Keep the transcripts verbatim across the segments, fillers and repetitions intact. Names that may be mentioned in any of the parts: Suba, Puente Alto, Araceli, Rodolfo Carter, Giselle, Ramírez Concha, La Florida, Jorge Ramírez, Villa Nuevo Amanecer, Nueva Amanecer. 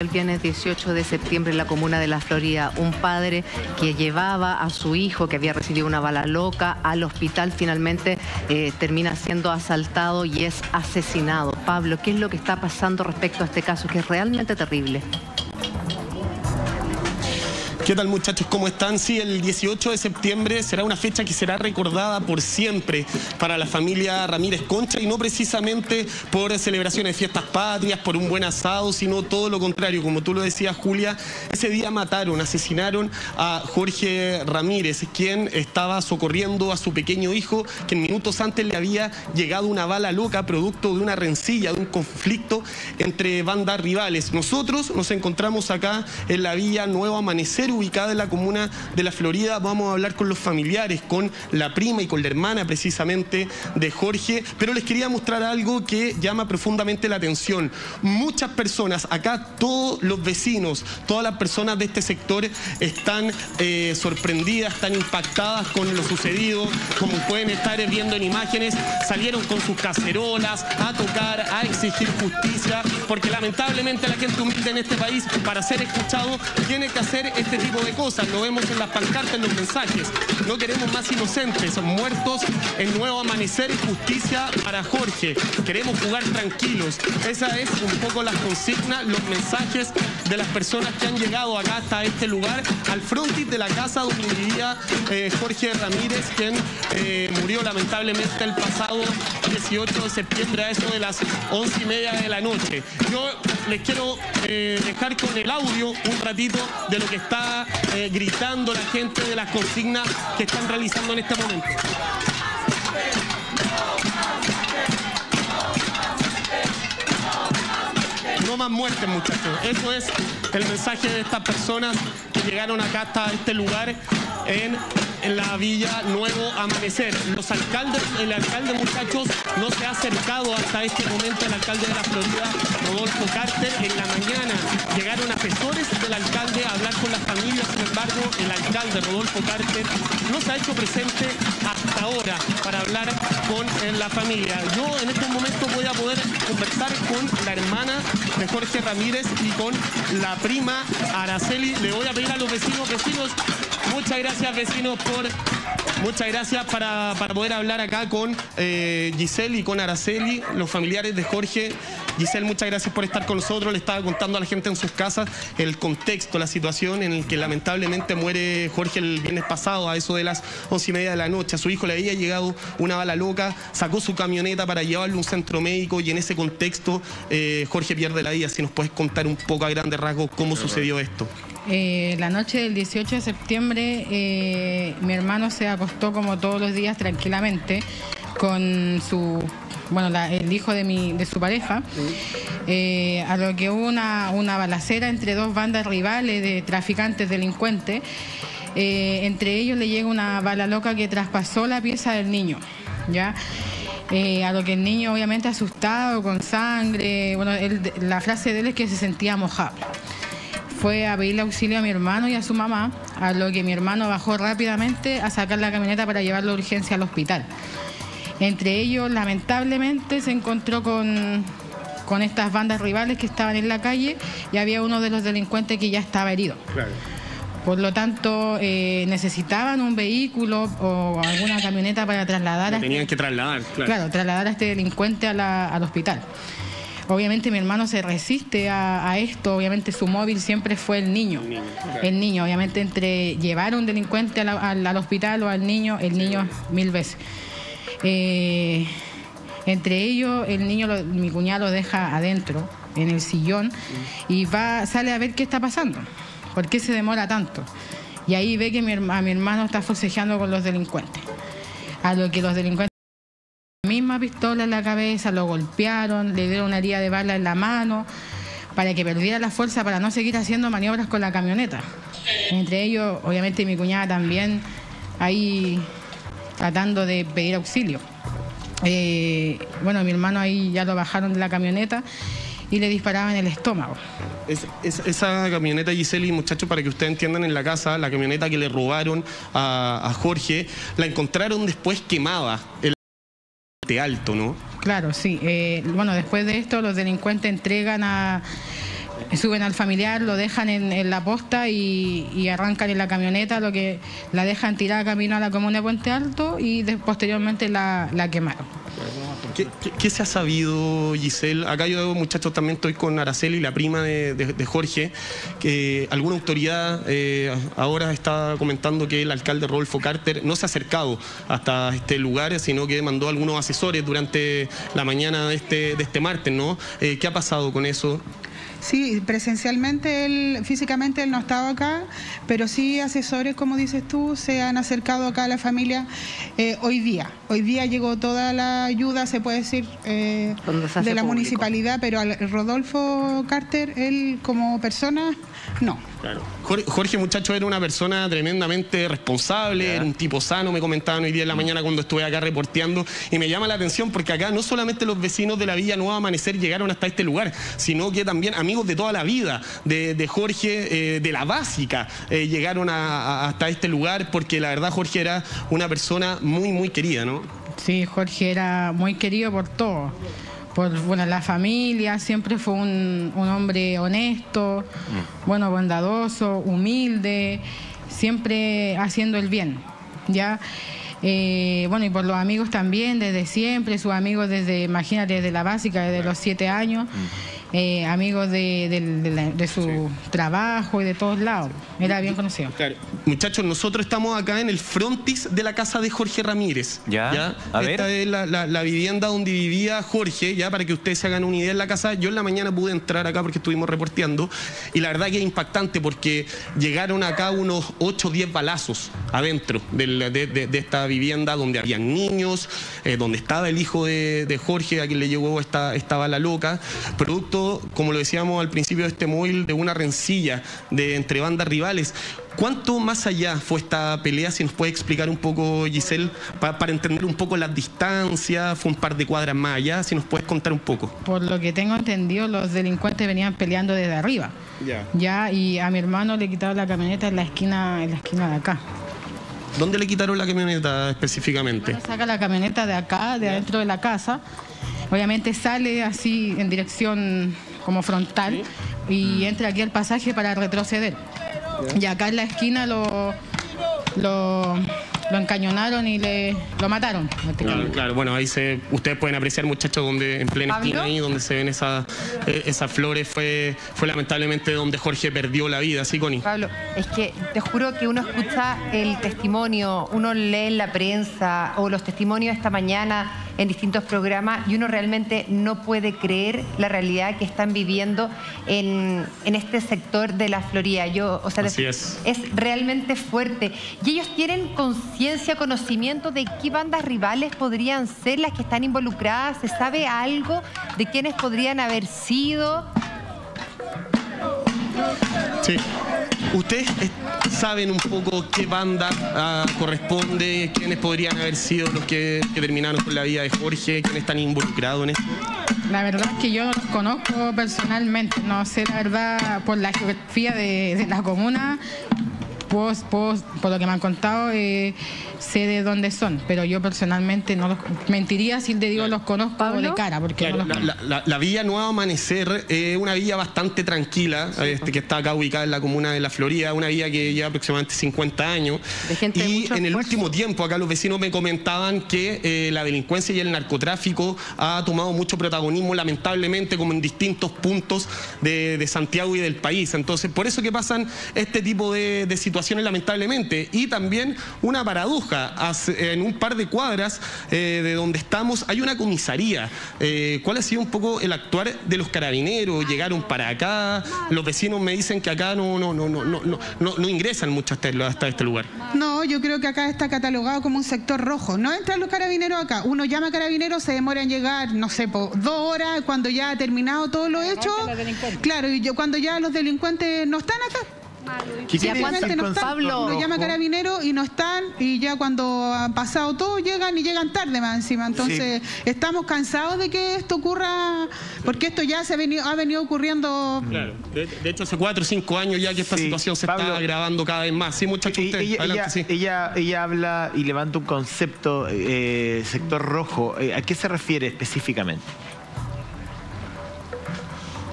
El viernes dieciocho de septiembre en la comuna de La Florida, un padre que llevaba a su hijo que había recibido una bala loca al hospital finalmente eh, termina siendo asaltado y es asesinado. Pablo, ¿qué es lo que está pasando respecto a este caso que es realmente terrible? ¿Qué tal, muchachos? ¿Cómo están? Sí, el dieciocho de septiembre será una fecha que será recordada por siempre para la familia Ramírez Concha, y no precisamente por celebraciones de fiestas patrias, por un buen asado, sino todo lo contrario. Como tú lo decías, Julia, ese día mataron, asesinaron a Jorge Ramírez, quien estaba socorriendo a su pequeño hijo, que minutos antes le había llegado una bala loca producto de una rencilla, de un conflicto entre bandas rivales. Nosotros nos encontramos acá en la Villa Nuevo Amanecer, ubicada en la comuna de La Florida. Vamos a hablar con los familiares, con la prima y con la hermana precisamente de Jorge, pero les quería mostrar algo que llama profundamente la atención. Muchas personas, acá todos los vecinos, todas las personas de este sector están eh, sorprendidas, están impactadas con lo sucedido. Como pueden estar viendo en imágenes, salieron con sus cacerolas a tocar, a exigir justicia, porque lamentablemente la gente humilde en este país, para ser escuchado, tiene que hacer este tipo de cosas. Lo vemos en las pancartas, en los mensajes. No queremos más inocentes, muertos en Nuevo Amanecer, justicia para Jorge. Queremos jugar tranquilos. Esa es un poco las consignas, los mensajes de las personas que han llegado acá hasta este lugar, al frontis de la casa donde vivía eh, Jorge Ramírez, quien eh, murió lamentablemente el pasado dieciocho de septiembre a eso de las once y media de la noche. Yo les quiero eh, dejar con el audio un ratito de lo que está Eh, gritando la gente, de las consignas que están realizando en este momento. No más muertes, muchachos. Eso es el mensaje de estas personas que llegaron acá hasta este lugar en en la Villa Nuevo Amanecer. Los alcaldes, el alcalde, muchachos, no se ha acercado hasta este momento. El alcalde de La Florida, Rodolfo Carter, en la mañana llegaron asesores del alcalde a hablar con las familias. Sin embargo, el alcalde Rodolfo Carter no se ha hecho presente hasta ahora para hablar con la familia. Yo en estos momentos voy a poder conversar con la hermana de Jorge Ramírez y con la prima Araceli. Le voy a pedir a los vecinos, vecinos, muchas gracias, vecinos, por muchas gracias para, para poder hablar acá con eh, Giselle y con Araceli, los familiares de Jorge. Giselle, muchas gracias por estar con nosotros. Le estaba contando a la gente en sus casas el contexto, la situación en el que lamentablemente muere Jorge el viernes pasado a eso de las once y media de la noche. A su hijo le había llegado una bala loca, sacó su camioneta para llevarlo a un centro médico y en ese contexto eh, Jorge pierde la vida. Si nos puedes contar un poco a grandes rasgos cómo sucedió esto. Eh, la noche del dieciocho de septiembre eh, mi hermano se acostó como todos los días tranquilamente con su, bueno, la, el hijo de, mi, de su pareja, eh, a lo que hubo una, una balacera entre dos bandas rivales de traficantes delincuentes. Eh, entre ellos le llega una bala loca que traspasó la pieza del niño, ¿ya? Eh, a lo que el niño, obviamente asustado, con sangre, bueno, él, la frase de él es que se sentía mojado. Fue a pedirle auxilio a mi hermano y a su mamá, a lo que mi hermano bajó rápidamente a sacar la camioneta para llevarlo a urgencia al hospital. Entre ellos, lamentablemente, se encontró con, con estas bandas rivales que estaban en la calle y había uno de los delincuentes que ya estaba herido. Claro. Por lo tanto, eh, necesitaban un vehículo o alguna camioneta para trasladar... Lo tenían a este, que trasladar, claro. Claro, trasladar a este delincuente a la, al hospital. Obviamente mi hermano se resiste a, a esto, obviamente su móvil siempre fue el niño. El niño, claro. El niño, obviamente, entre llevar a un delincuente a la, al, al hospital o al niño, el niño mil veces. Eh, entre ellos, el niño, lo, mi cuñado lo deja adentro, en el sillón, y va, sale a ver qué está pasando, por qué se demora tanto. Y ahí ve que mi, a mi hermano está forcejeando con los delincuentes, a lo que los delincuentes... misma pistola en la cabeza, lo golpearon, le dieron una herida de bala en la mano para que perdiera la fuerza para no seguir haciendo maniobras con la camioneta. Entre ellos, obviamente, mi cuñada también ahí tratando de pedir auxilio. Eh, bueno, mi hermano ahí ya lo bajaron de la camioneta y le disparaban en el estómago. Es, es, esa camioneta, Giselle, y muchachos, para que ustedes entiendan, en la casa, la camioneta que le robaron a, a Jorge, la encontraron después quemada. El Alto, ¿no? Claro, sí. Eh, bueno, después de esto los delincuentes entregan a, suben al familiar, lo dejan en, en la posta y, y arrancan en la camioneta, lo que la dejan tirada camino a la comuna de Puente Alto y de, posteriormente la, la quemaron. ¿Qué, qué, qué se ha sabido, Giselle? Acá yo, muchachos, también estoy con Araceli, la prima de, de, de Jorge, que alguna autoridad eh, ahora está comentando que el alcalde Rodolfo Carter no se ha acercado hasta este lugar, sino que mandó algunos asesores durante la mañana de este, de este martes, ¿no? Eh, ¿Qué ha pasado con eso? Sí, presencialmente él, físicamente él no estaba acá, pero sí asesores, como dices tú, se han acercado acá a la familia eh, hoy día. Hoy día llegó toda la ayuda, se puede decir, eh, de la municipalidad, pero al Rodolfo Carter, él como persona, no. Claro. Jorge, muchacho, era una persona tremendamente responsable, yeah. Era un tipo sano, me comentaban hoy día en la mañana cuando estuve acá reporteando, y me llama la atención porque acá no solamente los vecinos de la Villa Nuevo Amanecer llegaron hasta este lugar, sino que también amigos de toda la vida, de, de Jorge, eh, de la básica, eh, llegaron a, a, hasta este lugar, porque la verdad Jorge era una persona muy, muy querida, ¿no? Sí, Jorge era muy querido por todos. Por, bueno, la familia, siempre fue un, un hombre honesto, bueno, bondadoso, humilde, siempre haciendo el bien, ¿ya? Eh, bueno, y por los amigos también, desde siempre, sus amigos desde, imagínate, desde la básica, desde los siete años, eh, amigos de, de, de, la, de su sí. trabajo y de todos lados, era bien conocido. Claro. Muchachos, nosotros estamos acá en el frontis de la casa de Jorge Ramírez. Ya, ¿ya? A Esta ver. es la, la, la vivienda donde vivía Jorge, ya para que ustedes se hagan una idea en la casa. Yo en la mañana pude entrar acá porque estuvimos reporteando y la verdad que es impactante porque llegaron acá unos ocho o diez balazos adentro de, de, de, de esta vivienda donde habían niños, eh, donde estaba el hijo de, de Jorge, a quien le llegó esta, esta bala loca, producto, como lo decíamos al principio de este móvil, de una rencilla de, entre bandas rivales. ¿Cuánto más allá fue esta pelea? Si nos puede explicar un poco, Giselle, pa, para entender un poco las distancias, fue un par de cuadras más allá, si nos puedes contar un poco. Por lo que tengo entendido, los delincuentes venían peleando desde arriba, yeah. ya, y a mi hermano le quitaron la camioneta en la esquina, en la esquina de acá. ¿Dónde le quitaron la camioneta específicamente? Bueno, saca la camioneta de acá, de adentro de la casa. Obviamente sale así en dirección como frontal ¿Sí? y entra aquí al pasaje para retroceder. ¿Sí? Y acá en la esquina lo... lo Lo encañonaron y le lo mataron. Claro, claro. Bueno, ahí se, ustedes pueden apreciar, muchachos, donde en plena ¿Pablo? esquina ahí, donde se ven esas esas flores, fue fue lamentablemente donde Jorge perdió la vida, ¿sí, Connie? Pablo, es que te juro que uno escucha el testimonio, uno lee en la prensa o los testimonios esta mañana en distintos programas y uno realmente no puede creer la realidad que están viviendo en, en este sector de La Florida. Yo, o sea, Así de, es. es realmente fuerte. Y ellos tienen conciencia, Ciencia, conocimiento de qué bandas rivales podrían ser las que están involucradas. ¿Se sabe algo de quiénes podrían haber sido? Sí. ¿Ustedes saben un poco qué banda ah, corresponde? ¿Quiénes podrían haber sido los que, que terminaron con la vida de Jorge? ¿Quiénes están involucrados en esto? La verdad es que yo los conozco personalmente. No sé, la verdad, por la geografía de, de la comuna... Post, post, por lo que me han contado, eh, sé de dónde son, pero yo personalmente no los mentiría si te digo claro. los conozco Pablo. de cara. Porque claro, no los... la, la, la Villa Nuevo Amanecer es eh, una villa bastante tranquila, sí, este, que está acá ubicada en la comuna de La Florida, una villa que lleva aproximadamente cincuenta años. De gente y en el esfuerzo. último tiempo acá los vecinos me comentaban que eh, la delincuencia y el narcotráfico ha tomado mucho protagonismo, lamentablemente, como en distintos puntos de, de Santiago y del país. Entonces, por eso que pasan este tipo de, de situaciones. Lamentablemente, y también una paradoja, en un par de cuadras eh, de donde estamos hay una comisaría. eh, ¿cuál ha sido un poco el actuar de los carabineros? ¿Llegaron para acá? Los vecinos me dicen que acá no, no, no, no, no, no, no ingresan mucho hasta este lugar. No, yo creo que acá está catalogado como un sector rojo, no entran los carabineros acá, uno llama a carabineros, se demora en llegar, no sé, po, dos horas, cuando ya ha terminado todo lo hecho, claro, y yo, cuando ya los delincuentes no están acá. ¿Qué ya cuando no están, Pablo, lo llama o... carabinero y no están, y ya cuando han pasado todo llegan y llegan tarde más encima. Entonces sí. estamos cansados de que esto ocurra, porque esto ya se ha venido, ha venido ocurriendo. Claro. De, de hecho hace cuatro o cinco años ya que esta sí. situación se Pablo, está agravando cada vez más. Sí, muchachos, usted. Ella, Adelante, ella, sí. ella, ella habla y levanta un concepto, eh, sector rojo. ¿A qué se refiere específicamente?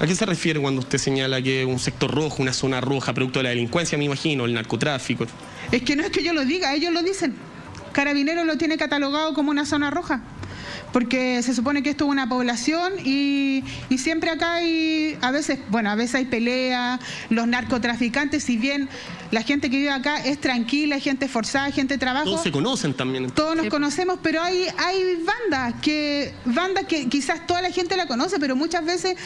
¿A qué se refiere cuando usted señala que un sector rojo, una zona roja, producto de la delincuencia, me imagino, el narcotráfico? Es que no es que yo lo diga, ellos lo dicen. Carabineros lo tiene catalogado como una zona roja, porque se supone que esto es una población y, y siempre acá hay, a veces, bueno, a veces hay peleas, los narcotraficantes, si bien la gente que vive acá es tranquila, es gente forzada, gente de trabajo. Todos se conocen también. Todos nos conocemos, pero hay, hay bandas, que, bandas que quizás toda la gente la conoce, pero muchas veces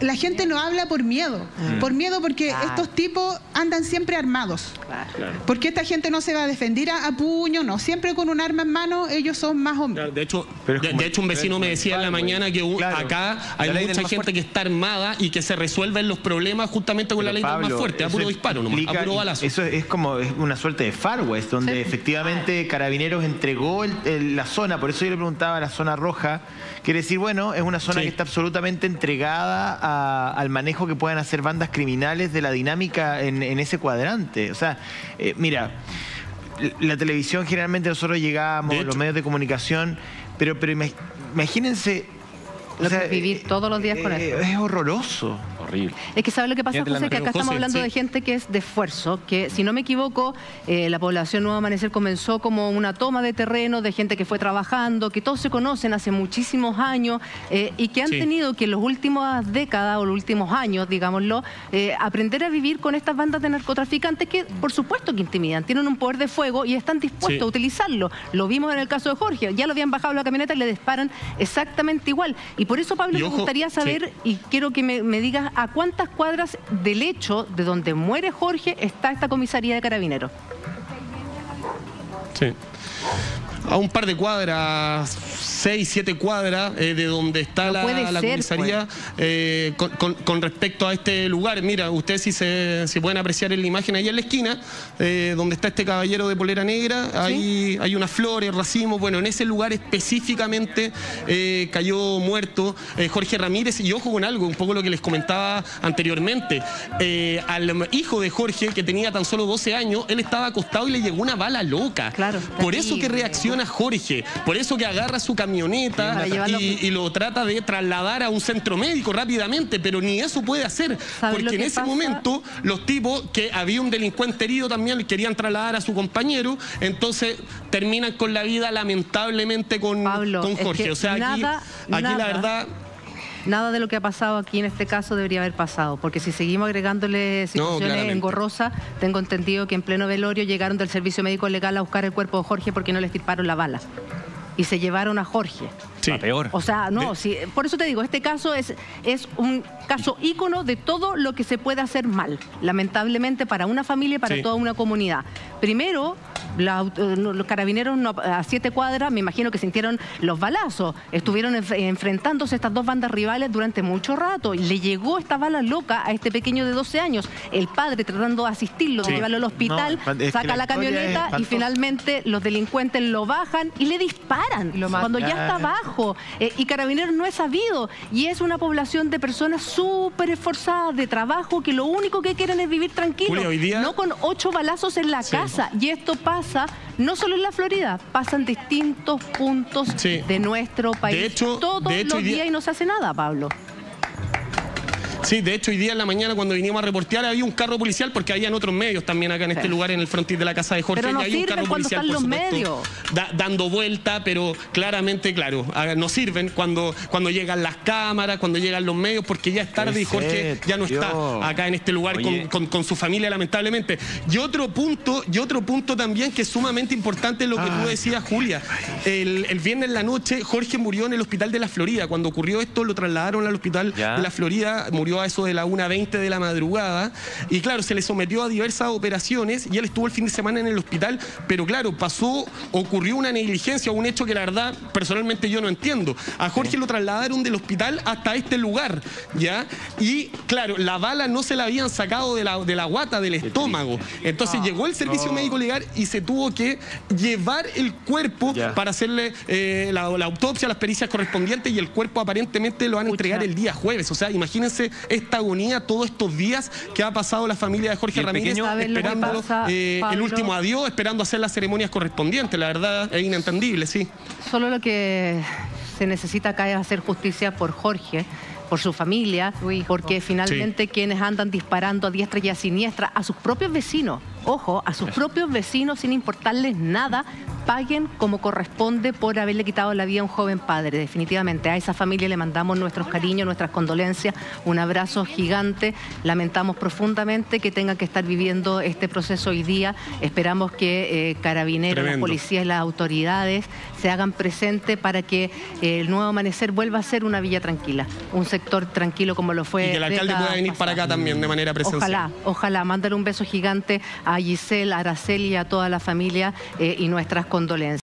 la gente no habla por miedo, mm. por miedo porque claro. estos tipos andan siempre armados, claro. porque esta gente no se va a defender a, a puño, no, siempre con un arma en mano ellos son más hombres. Claro, de hecho, pero de, de hecho un vecino me decía en la mañana que claro, acá hay mucha gente fuerte. que está armada y que se resuelven los problemas justamente con pero la ley Pablo, del más fuerte, a puro disparo, nomás, a puro balazo. Eso es como una suerte de Far West, donde sí. efectivamente Carabineros entregó el, el, la zona, por eso yo le preguntaba la zona roja, quiere decir, bueno, es una zona sí. que está absolutamente entregada a, al manejo que puedan hacer bandas criminales de la dinámica en, en ese cuadrante. O sea, eh, mira, la televisión generalmente nosotros llegábamos, los medios de comunicación, pero, pero imagínense... Lo o sea, que vivir todos los días con eh, eso. Es horroroso. Horrible. Es que, ¿sabes lo que pasa, José? Que acá José, estamos hablando sí. de gente que es de esfuerzo, que, si no me equivoco, eh, la población Nuevo Amanecer comenzó como una toma de terreno de gente que fue trabajando, que todos se conocen hace muchísimos años eh, y que han sí. tenido que en las últimas décadas o los últimos años, digámoslo, eh, aprender a vivir con estas bandas de narcotraficantes que, por supuesto, que intimidan, tienen un poder de fuego y están dispuestos sí. a utilizarlo. Lo vimos en el caso de Jorge, ya lo habían bajado la camioneta y le disparan exactamente igual. Y por eso, Pablo, me gustaría saber, sí. y quiero que me, me digas, ¿a cuántas cuadras del hecho de donde muere Jorge está esta comisaría de Carabineros? Sí. A un par de cuadras, seis, siete cuadras eh, de donde está no la, la ser, comisaría pues. eh, con, con, con respecto a este lugar. Mira, ustedes si se si pueden apreciar en la imagen ahí en la esquina, eh, donde está este caballero de polera negra, ¿sí? ahí hay unas flores, racimos. Bueno, en ese lugar específicamente eh, cayó muerto eh, Jorge Ramírez. Y ojo con algo, un poco lo que les comentaba anteriormente. Eh, al hijo de Jorge, que tenía tan solo doce años, él estaba acostado y le llegó una bala loca. Claro. Por eso que reacciona Jorge, por eso que agarra su camioneta y, y lo trata de trasladar a un centro médico rápidamente, pero ni eso puede hacer, porque en ese pasa? momento los tipos, que había un delincuente herido también, querían trasladar a su compañero, entonces terminan con la vida lamentablemente con, Pablo, con Jorge, es que o sea, aquí, nada, aquí nada. la verdad... Nada de lo que ha pasado aquí en este caso debería haber pasado, porque si seguimos agregándole situaciones no, engorrosas, tengo entendido que en pleno velorio llegaron del servicio médico legal a buscar el cuerpo de Jorge porque no le estirparon la bala. Y se llevaron a Jorge. Sí, peor. O sea, no, de... sí, por eso te digo, este caso es, es un caso ícono de todo lo que se puede hacer mal, lamentablemente para una familia y para sí. toda una comunidad. Primero, la, los carabineros a siete cuadras, me imagino que sintieron los balazos, estuvieron enf enfrentándose estas dos bandas rivales durante mucho rato, y le llegó esta bala loca a este pequeño de doce años, el padre tratando de asistirlo, sí. de llevarlo al hospital, no, es que saca la, la camioneta y finalmente los delincuentes lo bajan y le disparan, y lo cuando ya está abajo. Eh, y Carabineros no es sabido, y es una población de personas súper esforzadas de trabajo que lo único que quieren es vivir tranquilos, Julio, hoy día... no con ocho balazos en la sí. casa, y esto pasa no solo en la Florida, pasa en distintos puntos sí. de nuestro país de hecho, todos de hecho, los días día... y no se hace nada, Pablo. Sí, de hecho hoy día en la mañana cuando vinimos a reportear había un carro policial, porque habían otros medios también acá en este sí. lugar, en el frontis de la casa de Jorge, pero no y había un carro policial por supuesto, medios. Da, dando vuelta, pero claramente, claro, no sirven cuando, cuando llegan las cámaras, cuando llegan los medios, porque ya es tarde y Jorge ya no está acá en este lugar con, con, con su familia lamentablemente. Y otro punto, y otro punto también que es sumamente importante es lo que ah. tú decías, Julia. El, el viernes en la noche Jorge murió en el hospital de La Florida. Cuando ocurrió esto lo trasladaron al hospital ya. de La Florida, murió a eso de la una veinte de la madrugada, y claro, se le sometió a diversas operaciones y él estuvo el fin de semana en el hospital, pero claro, pasó, ocurrió una negligencia, un hecho que la verdad personalmente yo no entiendo. A Jorge sí. lo trasladaron del hospital hasta este lugar, ¿ya? Y claro, la bala no se la habían sacado de la, de la guata, del estómago, entonces ah, llegó el servicio no. médico legal y se tuvo que llevar el cuerpo ya. para hacerle eh, la, la autopsia, las pericias correspondientes, y el cuerpo aparentemente lo van a entregar el día jueves, o sea, imagínense esta agonía, todos estos días que ha pasado la familia de Jorge Ramírez, esperando eh, el último adiós, esperando hacer las ceremonias correspondientes. La verdad es inentendible, sí. Solo lo que se necesita acá es hacer justicia por Jorge, por su familia, porque finalmente sí. quienes andan disparando a diestra y a siniestra a sus propios vecinos, ojo, a sus Eso. propios vecinos sin importarles nada, paguen como corresponde por haberle quitado la vida a un joven padre. Definitivamente a esa familia le mandamos nuestros cariños, nuestras condolencias, un abrazo gigante. Lamentamos profundamente que tengan que estar viviendo este proceso hoy día. Esperamos que eh, carabineros, Tremendo. las policías y las autoridades se hagan presente para que eh, el Nuevo Amanecer vuelva a ser una villa tranquila, un sector tranquilo como lo fue. Y que el alcalde pueda venir pasada. para acá también de manera presencial. Ojalá, ojalá. Mándale un beso gigante a Giselle, a Araceli y a toda la familia eh, y nuestras condolencias.